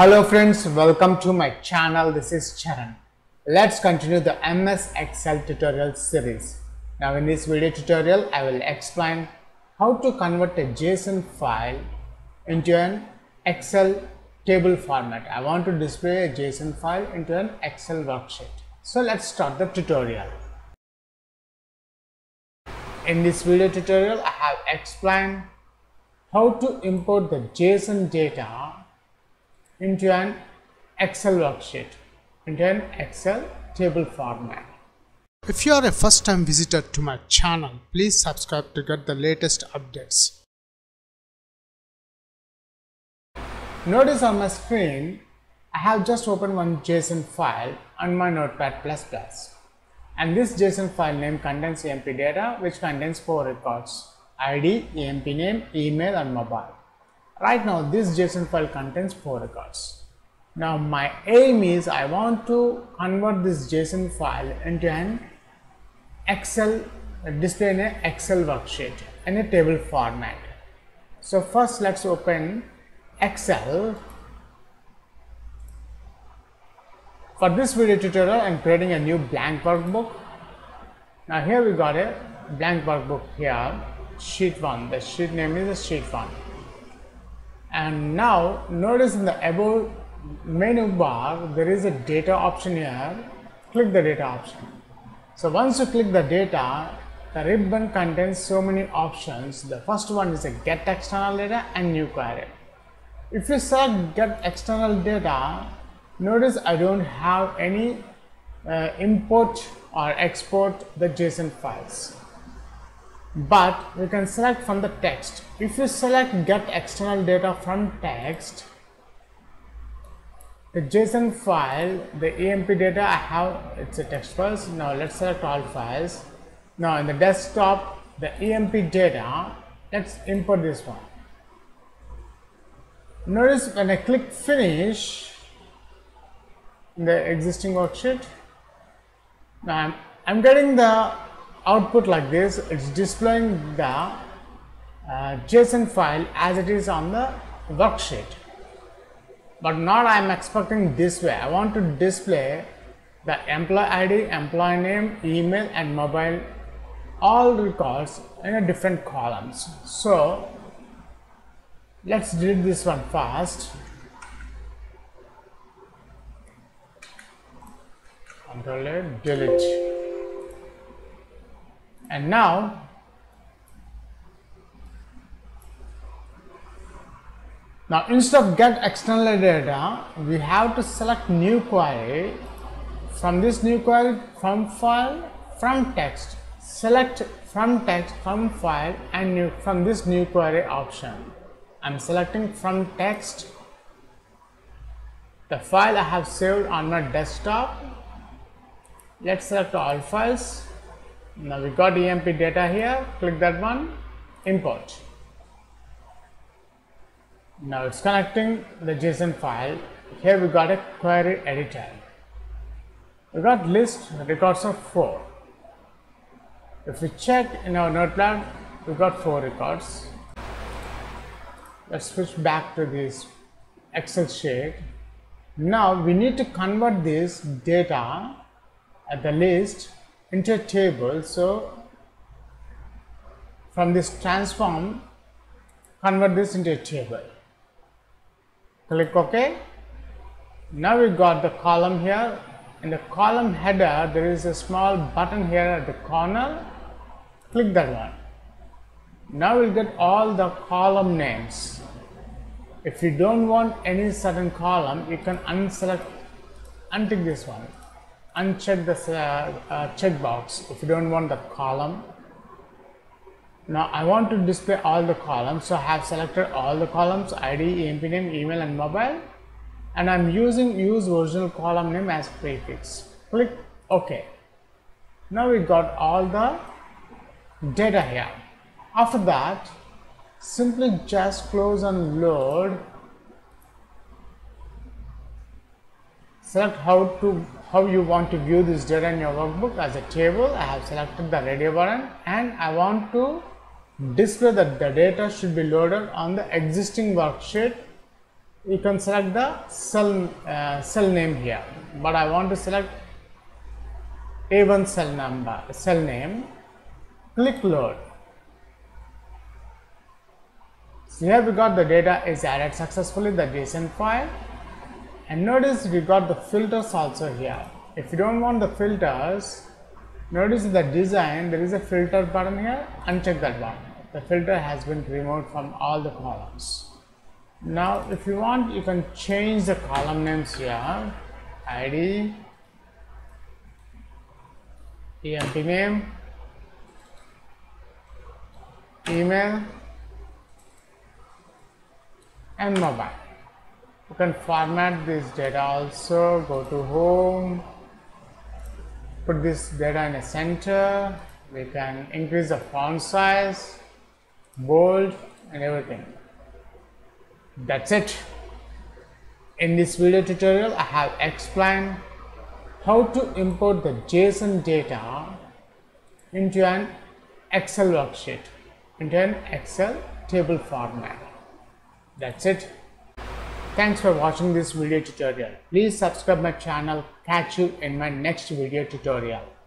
Hello friends, welcome to my channel. This is Charan. Let's continue the MS Excel tutorial series. Now in this video tutorial, I will explain how to convert a JSON file into an Excel table format. I want to display a JSON file into an Excel worksheet. So let's start the tutorial. In this video tutorial, I have explained how to import the JSON data into an Excel worksheet, into an Excel table format. If you are a first time visitor to my channel, please subscribe to get the latest updates. Notice on my screen, I have just opened one JSON file on my Notepad++. And this JSON file name contains EMP data, which contains 4 records: ID, EMP name, email and mobile. Right now this JSON file contains 4 records. Now my aim is I want to convert this JSON file into an Excel, display in an Excel worksheet in a table format. So first let's open Excel. For this video tutorial, I am creating a new blank workbook. Now here we got a blank workbook here, sheet 1. The sheet name is sheet 1. And now notice in the above menu bar there is a data option here. Click the data option. So once you click the data, the ribbon contains so many options. The first one is a get external data and new query. If you select get external data, notice I don't have any import or export the JSON files, but we can select from the text. If you select get external data from text, the JSON file, the EMP data I have, it's a text file. Now let's select all files. Now in the desktop, the EMP data, let's import this one. Notice when I click finish in the existing worksheet, now I'm getting the output like this. It's displaying the JSON file as it is on the worksheet, but not I'm expecting this way. I want to display the employee ID, employee name, email and mobile, all records in a different columns. So let's delete this one first. Control A, delete. And now instead of get external data, we have to select new query. From this new query, from file, from text, select from text, from file and new, from this new query option. I'm selecting from text. The file I have saved on my desktop. Let's select all files. Now we got EMP data here, click that one, import. Now it's connecting the JSON file. Here we got a query editor. We got list records of 4. If we check in our Notepad, we got 4 records. Let's switch back to this Excel sheet. Now we need to convert this data at the list into a table. So from this transform, convert this into a table. Click OK. Now we got the column here. In the column header, there is a small button here at the corner. Click that one. Now we'll get all the column names. If you don't want any certain column, you can unselect, untick this one. Uncheck this checkbox if you don't want the column. Now I want to display all the columns, so I have selected all the columns: ID, EMP name, email and mobile, and I'm using use original column name as prefix. Click OK. Now we got all the data here. After that, simply just close and load. Select how you want to view this data in your workbook as a table. I have selected the radio button and I want to display that the data should be loaded on the existing worksheet we can select the cell name here, but I want to select A1 cell number, cell name. Click load. So here we got the data is added successfully, the JSON file. And notice we got the filters also here. If you don't want the filters, notice the design, there is a filter button here, uncheck that one. The filter has been removed from all the columns. Now if you want, you can change the column names here, ID, EMP name, email and mobile. You can format this data also, go to home, put this data in a center, we can increase the font size, bold and everything. That's it. In this video tutorial, I have explained how to import the JSON data into an Excel worksheet, into an Excel table format. That's it. Thanks for watching this video tutorial. Please subscribe my channel. Catch you in my next video tutorial.